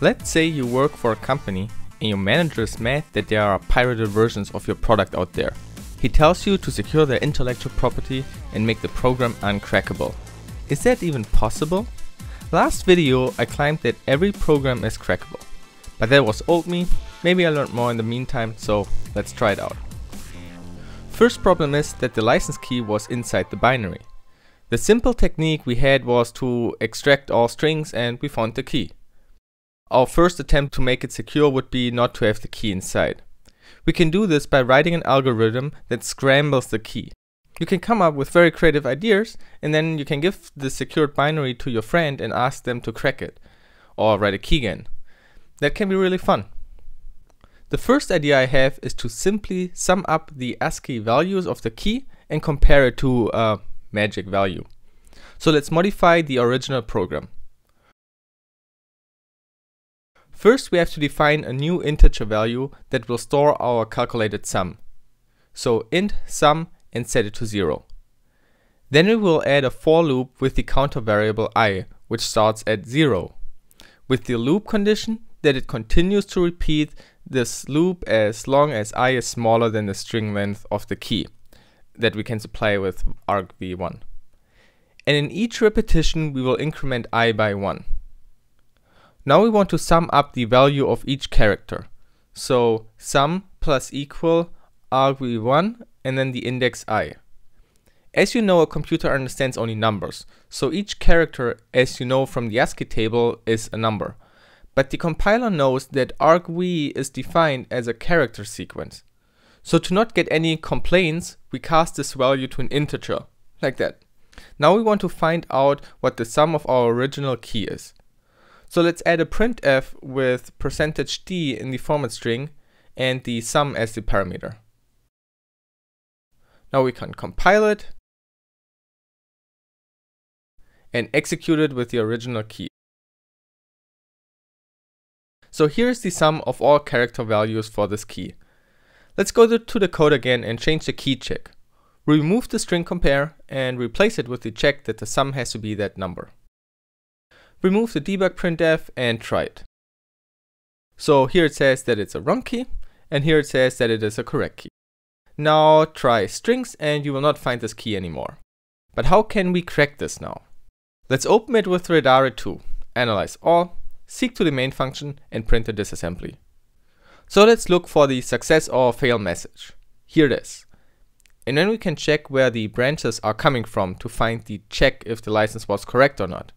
Let's say you work for a company and your manager is mad that there are pirated versions of your product out there. He tells you to secure their intellectual property and make the program uncrackable. Is that even possible? Last video I claimed that every program is crackable. But that was old me, maybe I learned more in the meantime, so let's try it out. First problem is that the license key was inside the binary. The simple technique we had was to extract all strings and we found the key. Our first attempt to make it secure would be not to have the key inside. We can do this by writing an algorithm that scrambles the key. You can come up with very creative ideas and then you can give the secured binary to your friend and ask them to crack it or write a keygen. That can be really fun. The first idea I have is to simply sum up the ASCII values of the key and compare it to a magic value. So let's modify the original program. First we have to define a new integer value that will store our calculated sum. So int sum and set it to 0. Then we will add a for loop with the counter variable I, which starts at 0, with the loop condition that it continues to repeat this loop as long as I is smaller than the string length of the key that we can supply with argv1. And in each repetition we will increment I by 1. Now we want to sum up the value of each character. So sum plus equal argv1 and then the index I. As you know, a computer understands only numbers, so each character, as you know from the ASCII table, is a number. But the compiler knows that argv is defined as a character sequence. So to not get any complaints, we cast this value to an integer, like that. Now we want to find out what the sum of our original key is. So let's add a printf with %d in the format string and the sum as the parameter. Now we can compile it and execute it with the original key. So here is the sum of all character values for this key. Let's go to the code again and change the key check. Remove the string compare and replace it with the check that the sum has to be that number. Remove the debug printf and try it. So here it says that it's a wrong key and here it says that it is a correct key. Now try strings and you will not find this key anymore. But how can we crack this now? Let's open it with radare2, analyze all, seek to the main function and print the disassembly. So let's look for the success or fail message. Here it is. And then we can check where the branches are coming from to find the check if the license was correct or not.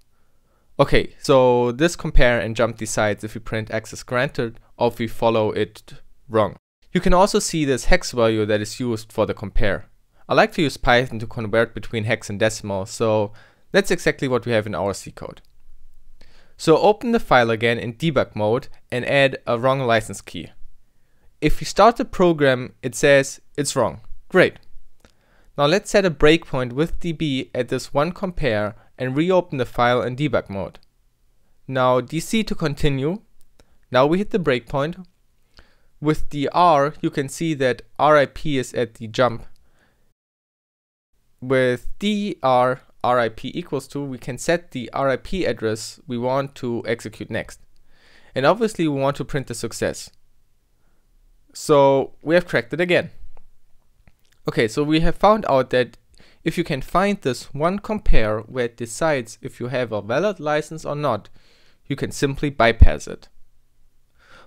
Okay, so this compare and jump decides if we print access granted or if we follow it wrong. You can also see this hex value that is used for the compare. I like to use Python to convert between hex and decimal, so that's exactly what we have in our C code. So open the file again in debug mode and add a wrong license key. If we start the program, it says it's wrong. Great. Now let's set a breakpoint with DB at this one compare and reopen the file in debug mode. Now DC to continue. Now we hit the breakpoint. With the R, you can see that RIP is at the jump. With DR, RIP equals to, we can set the RIP address we want to execute next. And obviously we want to print the success. So we have cracked it again. Okay, so we have found out that if you can find this one compare where it decides if you have a valid license or not, you can simply bypass it.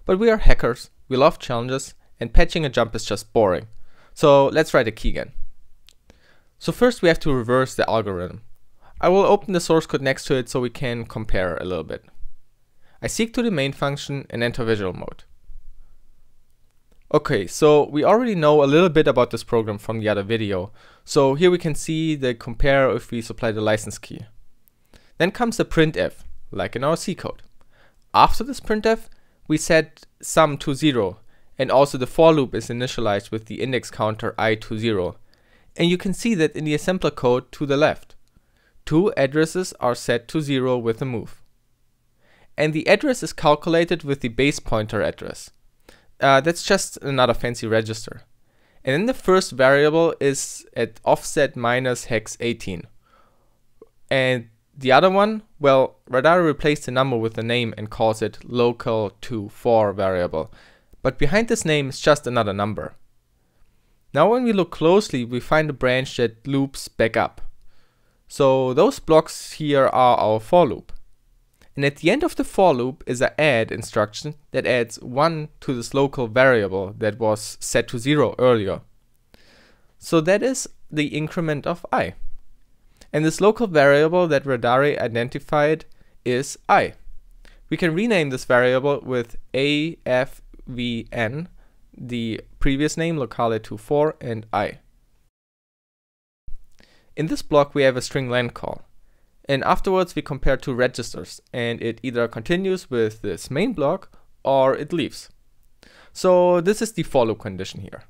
But we are hackers. We love challenges and patching a jump is just boring. So let's write a keygen. So first we have to reverse the algorithm. I will open the source code next to it so we can compare a little bit. I seek to the main function and enter visual mode. Okay, so we already know a little bit about this program from the other video. So here we can see the compare if we supply the license key. Then comes the printf, like in our C code. After this printf, we set sum to 0 and also the for loop is initialized with the index counter I to 0. And you can see that in the assembler code to the left. Two addresses are set to 0 with a move. And the address is calculated with the base pointer address. That's just another fancy register. And then the first variable is at offset minus hex 18. And The other one, well, radare replaced the number with a name and calls it local24 variable. But behind this name is just another number. Now when we look closely, we find a branch that loops back up. So those blocks here are our for loop. And at the end of the for loop is an add instruction that adds 1 to this local variable that was set to 0 earlier. So that is the increment of I. And this local variable that radare identified is I. We can rename this variable with AFVN, the previous name locale24, and I. In this block we have a string len call. And afterwards we compare two registers, and it either continues with this main block or it leaves. So this is the for loop condition here.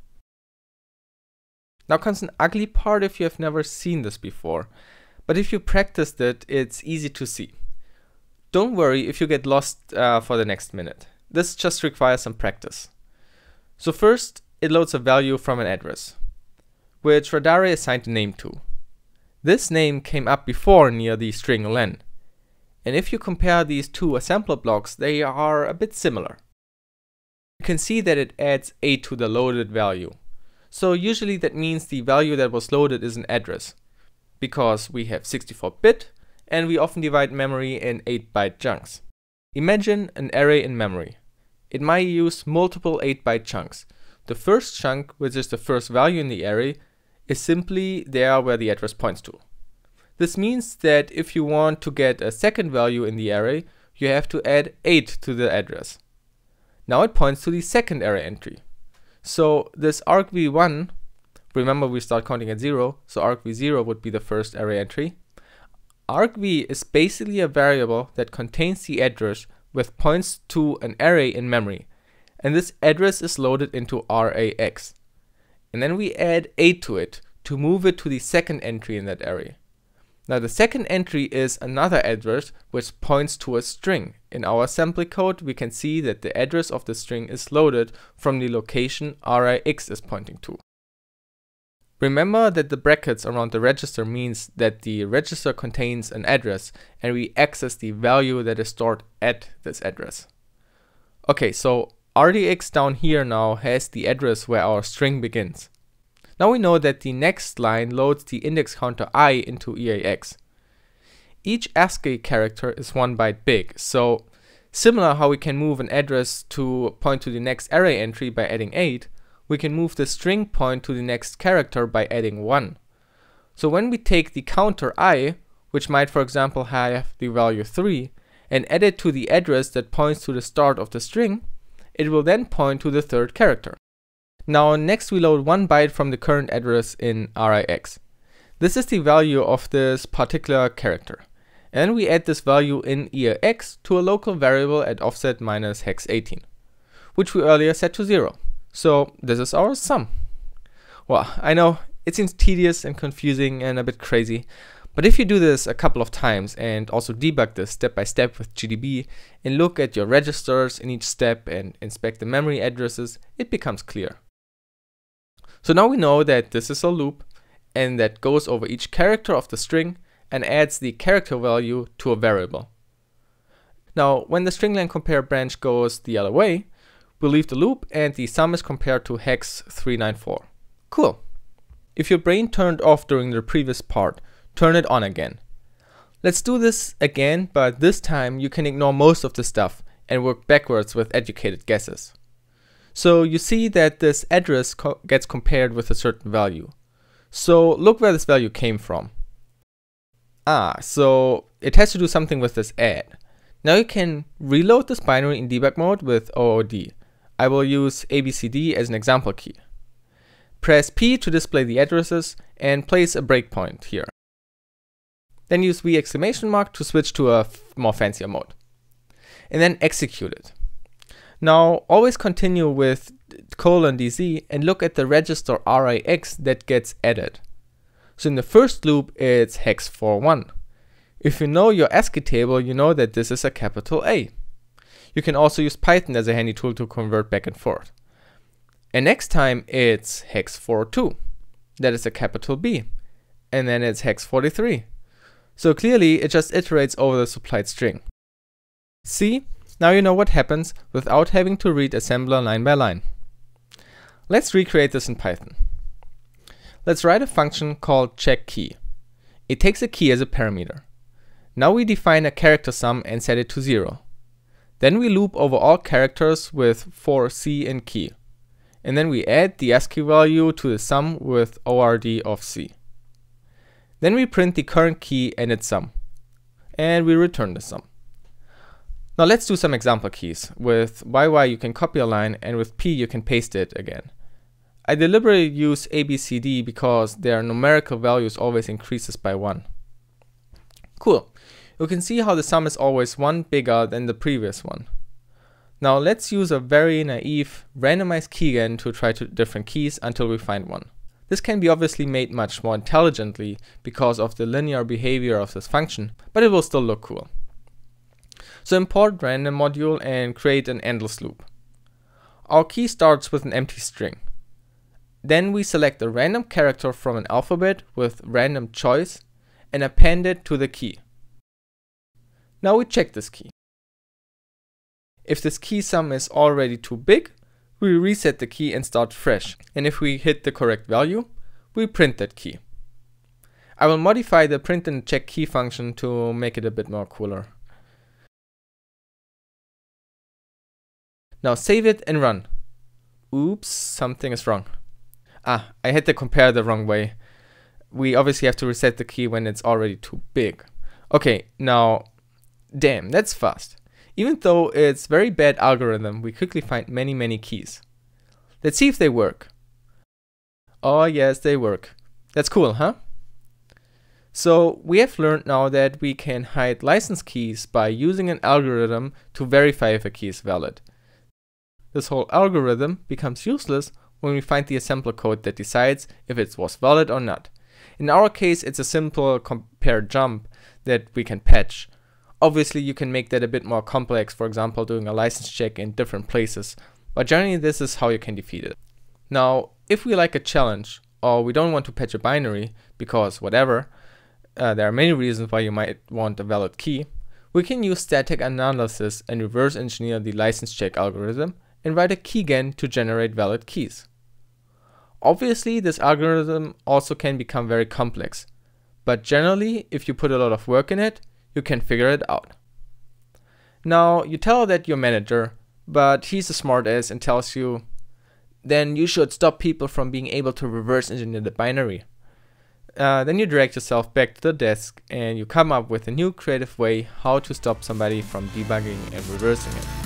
Now comes an ugly part if you have never seen this before, but if you practiced it, it's easy to see. Don't worry if you get lost for the next minute. This just requires some practice. So first it loads a value from an address, which radare assigned a name to. This name came up before near the string len. And if you compare these two assembler blocks, they are a bit similar. You can see that it adds a to the loaded value. So usually that means the value that was loaded is an address, because we have 64-bit and we often divide memory in 8-byte chunks. Imagine an array in memory. It might use multiple 8-byte chunks. The first chunk, which is the first value in the array, is simply there where the address points to. This means that if you want to get a second value in the array, you have to add 8 to the address. Now it points to the second array entry. So this argv1, remember we start counting at 0, so argv0 would be the first array entry. Argv is basically a variable that contains the address with points to an array in memory, and this address is loaded into RAX. And then we add 8 to it to move it to the second entry in that array. Now the second entry is another address which points to a string. In our assembly code we can see that the address of the string is loaded from the location RIX is pointing to. Remember that the brackets around the register means that the register contains an address and we access the value that is stored at this address. Okay, so RDX down here now has the address where our string begins. Now we know that the next line loads the index counter I into EAX. Each ASCII character is 1 byte big, so similar how we can move an address to point to the next array entry by adding 8, we can move the string point to the next character by adding 1. So when we take the counter I, which might for example have the value 3, and add it to the address that points to the start of the string, it will then point to the third character. Now next we load 1 byte from the current address in RIX. This is the value of this particular character. And we add this value in EAX to a local variable at offset minus hex 18, which we earlier set to 0. So this is our sum. Well, I know it seems tedious and confusing and a bit crazy, but if you do this a couple of times and also debug this step by step with GDB and look at your registers in each step and inspect the memory addresses, it becomes clear. So now we know that this is a loop and that goes over each character of the string and adds the character value to a variable. Now when the string len compare branch goes the other way, we'll leave the loop and the sum is compared to hex 394. Cool. If your brain turned off during the previous part, turn it on again. Let's do this again, but this time you can ignore most of the stuff and work backwards with educated guesses. So you see that this address gets compared with a certain value. So look where this value came from. So it has to do something with this add. Now you can reload this binary in debug mode with OOD. I will use ABCD as an example key. Press P to display the addresses and place a breakpoint here. Then use V exclamation mark to switch to a more fancier mode. And then execute it. Now always continue with :dz and look at the register RIX that gets added. So in the first loop it's hex 41. If you know your ASCII table, you know that this is a capital A. You can also use Python as a handy tool to convert back and forth. And next time it's hex 42. That is a capital B. And then it's hex 43. So clearly it just iterates over the supplied string. See, now you know what happens without having to read assembler line by line. Let's recreate this in Python. Let's write a function called checkKey. It takes a key as a parameter. Now we define a character sum and set it to 0. Then we loop over all characters with for c and key. And then we add the ASCII value to the sum with ord of c. Then we print the current key and its sum. And we return the sum. Now let's do some example keys. With yy you can copy a line and with p you can paste it again. I deliberately use ABCD because their numerical values always increases by 1. Cool. You can see how the sum is always 1 bigger than the previous one. Now let's use a very naive randomized keygen to try different keys until we find one. This can be obviously made much more intelligently because of the linear behavior of this function, but it will still look cool. So import random module and create an endless loop. Our key starts with an empty string. Then we select a random character from an alphabet with random choice and append it to the key. Now we check this key. If this key sum is already too big, we reset the key and start fresh. And if we hit the correct value, we print that key. I will modify the print and check key function to make it a bit more cooler. Now save it and run. Oops, something is wrong. I had to compare the wrong way. We obviously have to reset the key when it's already too big. Okay, now damn, that's fast. Even though it's very bad algorithm, we quickly find many keys. Let's see if they work. Oh yes, they work. That's cool, huh? So we have learned now that we can hide license keys by using an algorithm to verify if a key is valid. This whole algorithm becomes useless when we find the assembler code that decides if it was valid or not. In our case, it's a simple compare jump that we can patch. Obviously, you can make that a bit more complex, for example, doing a license check in different places, but generally this is how you can defeat it. Now, if we like a challenge, or we don't want to patch a binary, because whatever, there are many reasons why you might want a valid key, we can use static analysis and reverse engineer the license check algorithm and write a keygen to generate valid keys. Obviously, this algorithm also can become very complex, but generally, if you put a lot of work in it, you can figure it out. Now you tell that your manager, but he's a smartass and tells you, then you should stop people from being able to reverse engineer the binary. Then you direct yourself back to the desk and you come up with a new creative way how to stop somebody from debugging and reversing it.